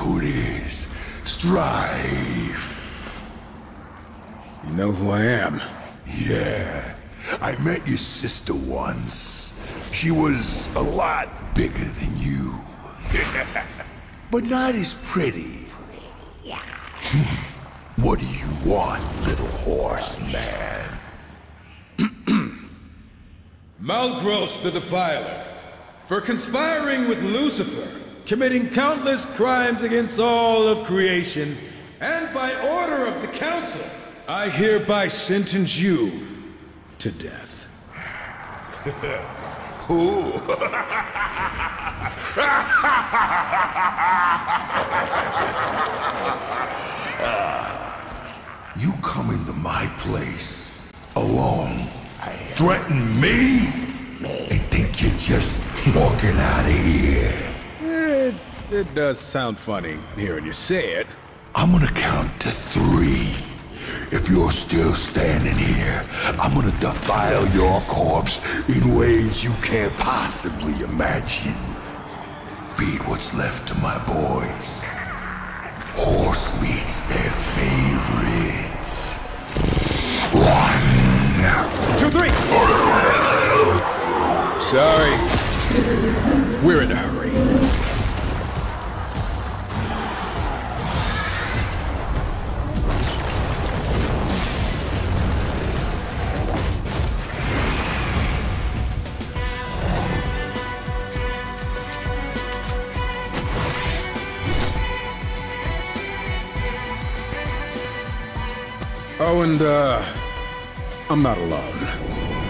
who it is. Strife. You know who I am? Yeah. I met your sister once. She was a lot bigger than you. But not as pretty. Yeah. What do you want, little horseman? Malgros the Defiler, for conspiring with Lucifer, committing countless crimes against all of creation, and by order of the council, I hereby sentence you to death. Cool. You come into my place alone, threaten me, and think you're just walking out of here. It does sound funny hearing you say it. I'm gonna count to 3. If you're still standing here, I'm gonna defile your corpse in ways you can't possibly imagine. Feed what's left to my boys. Horse meat's their favorite. 1, 2, 3! Sorry. We're in a hurry. Oh, and I'm not alone.